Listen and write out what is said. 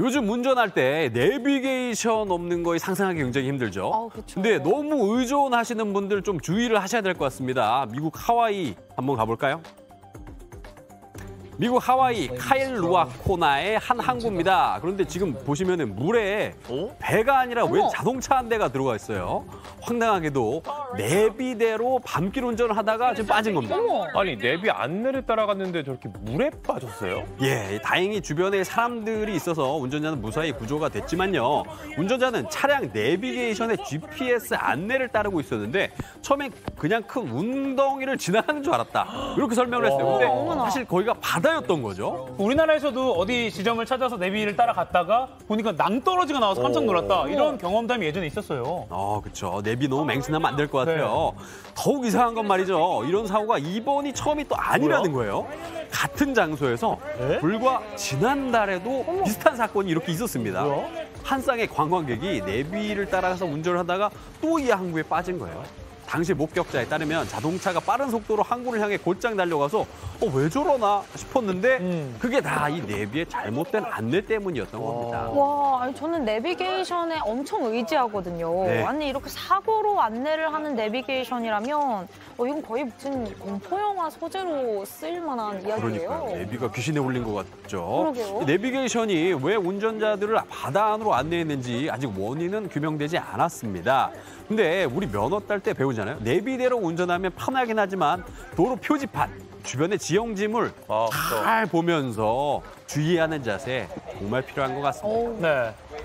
요즘 운전할 때 내비게이션 없는 거에 상상하기 굉장히 힘들죠. 그쵸. 근데 너무 의존하시는 분들 좀 주의를 하셔야 될 것 같습니다. 미국 하와이 한번 가볼까요? 미국 하와이 카일루아코나의 한 항구입니다. 그런데 지금 보시면은 물에 배가 아니라 웬 자동차 한 대가 들어가 있어요. 황당하게도 내비대로 밤길 운전을 하다가 지금 빠진 겁니다. 아니 내비 안내를 따라갔는데 저렇게 물에 빠졌어요? 예, 다행히 주변에 사람들이 있어서 운전자는 무사히 구조가 됐지만요. 운전자는 차량 내비게이션에 GPS 안내를 따르고 있었는데 처음엔 그냥 큰 운덩이를 지나가는 줄 알았다. 이렇게 설명을 했어요. 근데 사실 거기가 바다였던 거죠. 우리나라에서도 어디 지점을 찾아서 내비를 따라갔다가 보니까 낭떠러지가 나와서 깜짝 놀랐다. 이런 경험담이 예전에 있었어요. 그렇죠. 내비 너무 맹신하면 안 될 것 같아요. 네. 더욱 이상한 건 말이죠. 이런 사고가 이번이 처음이 또 아니라는 거예요. 같은 장소에서 불과 지난달에도 비슷한 사건이 이렇게 있었습니다. 한 쌍의 관광객이 내비를 따라서 운전을 하다가 또 이 항구에 빠진 거예요. 당시 목격자에 따르면 자동차가 빠른 속도로 항구를 향해 곧장 달려가서 왜 저러나 싶었는데 그게 다 이 내비의 잘못된 안내 때문이었던 겁니다. 와, 저는 내비게이션에 엄청 의지하거든요. 네. 아니 이렇게 사고로 안내를 하는 내비게이션이라면 이건 거의 무슨 공포영화 소재로 쓸 만한 이야기예요. 그러니까요. 내비가 귀신에 홀린 것 같죠. 그러게요. 내비게이션이 왜 운전자들을 바다 안으로 안내했는지 아직 원인은 규명되지 않았습니다. 근데 우리 면허 딸 때 배우잖아요. 내비대로 운전하면 편하긴 하지만 도로 표지판, 주변의 지형지물 잘 보면서 주의하는 자세 정말 필요한 것 같습니다. 네.